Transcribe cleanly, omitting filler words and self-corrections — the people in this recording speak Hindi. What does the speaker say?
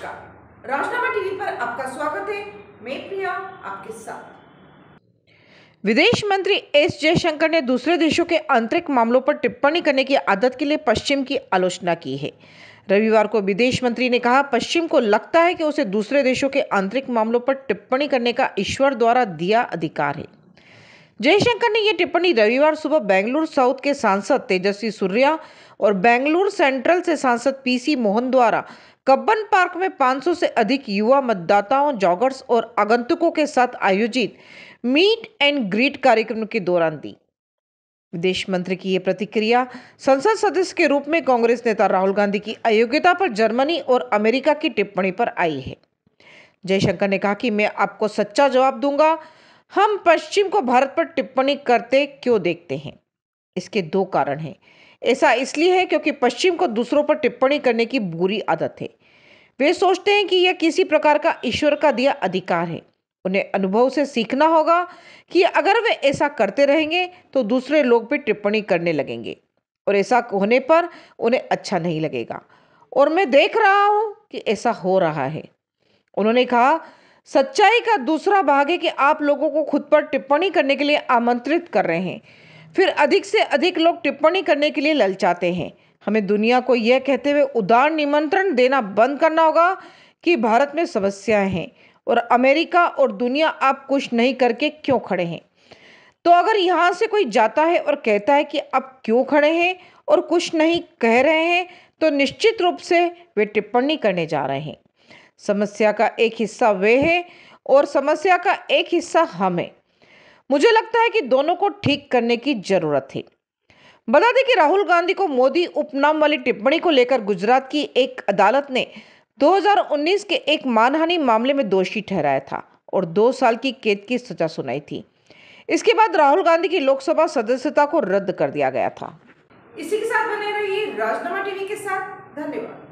नमस्कार, राज़नामा टीवी पर आपका स्वागत है। मैं प्रिया आपके साथ। विदेश मंत्री एस जयशंकर ने दूसरे देशों के आंतरिक मामलों पर टिप्पणी करने की आदत के लिए पश्चिम की आलोचना की है। रविवार को विदेश मंत्री ने कहा, पश्चिम को लगता है कि उसे दूसरे देशों के आंतरिक मामलों पर टिप्पणी करने का ईश्वर द्वारा दिया अधिकार है। जयशंकर ने यह टिप्पणी रविवार सुबह बेंगलुरु साउथ के सांसद तेजस्वी सूर्या और बेंगलुरु सेंट्रल से सांसद पीसी मोहन द्वारा कब्बन पार्क में 500 से अधिक युवा मतदाताओं, जॉगर्स और आगंतुकों के साथ आयोजित मीट एंड ग्रीट कार्यक्रम के दौरान दी। विदेश मंत्री की यह प्रतिक्रिया संसद सदस्य के रूप में कांग्रेस नेता राहुल गांधी की अयोग्यता पर जर्मनी और अमेरिका की टिप्पणी पर आई है। जयशंकर ने कहा कि मैं आपको सच्चा जवाब दूंगा, हम पश्चिम को भारत पर टिप्पणी करते क्यों देखते हैं? इसके दो कारण हैं। ऐसा इसलिए है क्योंकि पश्चिम को दूसरों पर टिप्पणी करने की बुरी आदत है। वे सोचते हैं कि यह किसी प्रकार का ईश्वर का दिया अधिकार है। उन्हें अनुभव से सीखना होगा कि अगर वे ऐसा करते रहेंगे तो दूसरे लोग भी टिप्पणी करने लगेंगे और ऐसा होने पर उन्हें अच्छा नहीं लगेगा, और मैं देख रहा हूँ कि ऐसा हो रहा है। उन्होंने कहा, सच्चाई का दूसरा भाग है कि आप लोगों को खुद पर टिप्पणी करने के लिए आमंत्रित कर रहे हैं, फिर अधिक से अधिक लोग टिप्पणी करने के लिए ललचाते हैं। हमें दुनिया को यह कहते हुए उदार निमंत्रण देना बंद करना होगा कि भारत में समस्याएं हैं और अमेरिका और दुनिया आप कुछ नहीं करके क्यों खड़े हैं। तो अगर यहाँ से कोई जाता है और कहता है कि आप क्यों खड़े हैं और कुछ नहीं कह रहे हैं, तो निश्चित रूप से वे टिप्पणी करने जा रहे हैं। समस्या का एक हिस्सा वे है और समस्या का एक हिस्सा हम है। मुझे लगता है कि दोनों को ठीक करने की जरूरत है। बता दें कि राहुल गांधी को मोदी उपनाम वाली टिप्पणी को लेकर गुजरात की एक अदालत ने 2019 के एक मानहानि मामले में दोषी ठहराया था और 2 साल की कैद की सजा सुनाई थी। इसके बाद राहुल गांधी की लोकसभा सदस्यता को रद्द कर दिया गया था। इसी के साथ बने रहिए राज़नामा टीवी के साथ। धन्यवाद।